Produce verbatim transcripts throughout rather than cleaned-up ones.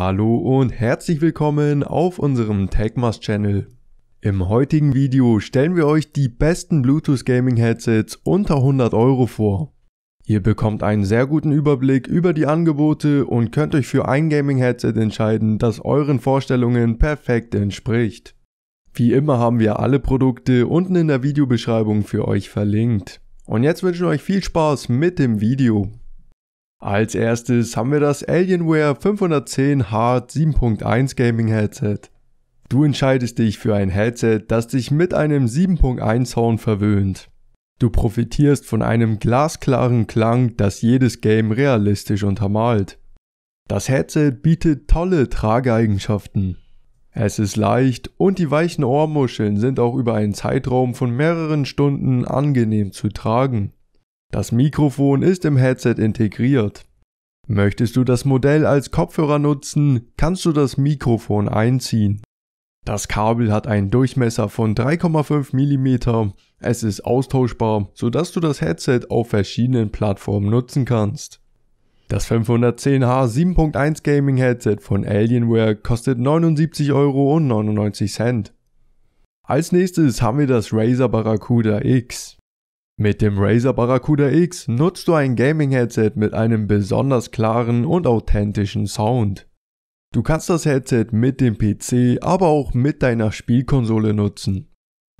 Hallo und herzlich willkommen auf unserem TECHMARS Channel. Im heutigen Video stellen wir euch die besten Bluetooth Gaming Headsets unter hundert Euro vor. Ihr bekommt einen sehr guten Überblick über die Angebote und könnt euch für ein Gaming Headset entscheiden, das euren Vorstellungen perfekt entspricht. Wie immer haben wir alle Produkte unten in der Videobeschreibung für euch verlinkt. Und jetzt wünschen wir euch viel Spaß mit dem Video. Als erstes haben wir das Alienware fünfhundertzehn Hard sieben Punkt eins Gaming Headset. Du entscheidest dich für ein Headset, das dich mit einem sieben Punkt eins Sound verwöhnt. Du profitierst von einem glasklaren Klang, das jedes Game realistisch untermalt. Das Headset bietet tolle Trageeigenschaften. Es ist leicht und die weichen Ohrmuscheln sind auch über einen Zeitraum von mehreren Stunden angenehm zu tragen. Das Mikrofon ist im Headset integriert. Möchtest du das Modell als Kopfhörer nutzen, kannst du das Mikrofon einziehen. Das Kabel hat einen Durchmesser von drei Komma fünf Millimeter. Es ist austauschbar, sodass du das Headset auf verschiedenen Plattformen nutzen kannst. Das fünfhundertzehn H sieben Punkt eins Gaming Headset von Alienware kostet neunundsiebzig Euro neunundneunzig. Als nächstes haben wir das Razer Barracuda X. Mit dem Razer Barracuda X nutzt du ein Gaming-Headset mit einem besonders klaren und authentischen Sound. Du kannst das Headset mit dem P C, aber auch mit deiner Spielkonsole nutzen.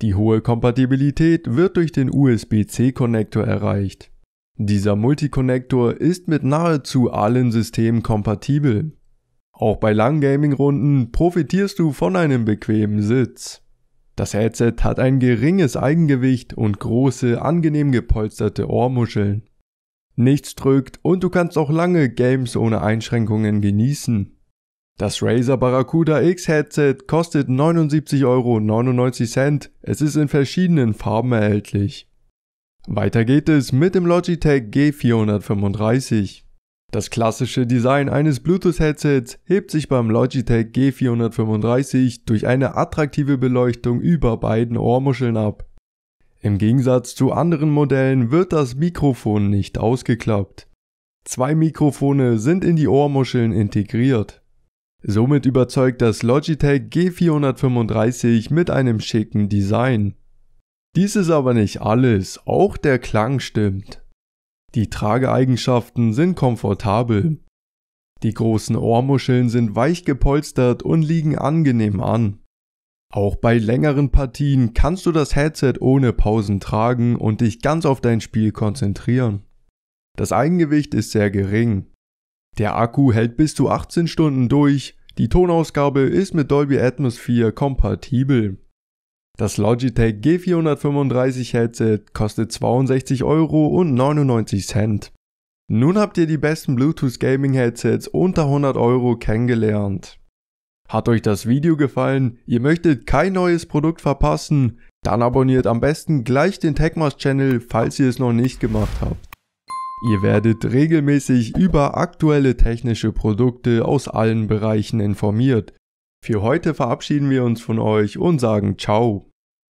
Die hohe Kompatibilität wird durch den U S B C-Konnektor erreicht. Dieser Multiconnector ist mit nahezu allen Systemen kompatibel. Auch bei langen Gaming-Runden profitierst du von einem bequemen Sitz. Das Headset hat ein geringes Eigengewicht und große, angenehm gepolsterte Ohrmuscheln. Nichts drückt und du kannst auch lange Games ohne Einschränkungen genießen. Das Razer Barracuda X Headset kostet neunundsiebzig Euro neunundneunzig. Es ist in verschiedenen Farben erhältlich. Weiter geht es mit dem Logitech G vierhundertfünfunddreißig. Das klassische Design eines Bluetooth-Headsets hebt sich beim Logitech G vierhundertfünfunddreißig durch eine attraktive Beleuchtung über beiden Ohrmuscheln ab. Im Gegensatz zu anderen Modellen wird das Mikrofon nicht ausgeklappt. Zwei Mikrofone sind in die Ohrmuscheln integriert. Somit überzeugt das Logitech G vierhundertfünfunddreißig mit einem schicken Design. Dies ist aber nicht alles, auch der Klang stimmt. Die Trageeigenschaften sind komfortabel. Die großen Ohrmuscheln sind weich gepolstert und liegen angenehm an. Auch bei längeren Partien kannst du das Headset ohne Pausen tragen und dich ganz auf dein Spiel konzentrieren. Das Eigengewicht ist sehr gering. Der Akku hält bis zu achtzehn Stunden durch, die Tonausgabe ist mit Dolby Atmos kompatibel. Das Logitech G vierhundertfünfunddreißig Headset kostet zweiundsechzig Euro neunundneunzig. Nun habt ihr die besten Bluetooth Gaming Headsets unter hundert Euro kennengelernt. Hat euch das Video gefallen? Ihr möchtet kein neues Produkt verpassen? Dann abonniert am besten gleich den TECHMARS Channel, falls ihr es noch nicht gemacht habt. Ihr werdet regelmäßig über aktuelle technische Produkte aus allen Bereichen informiert. Für heute verabschieden wir uns von euch und sagen ciao.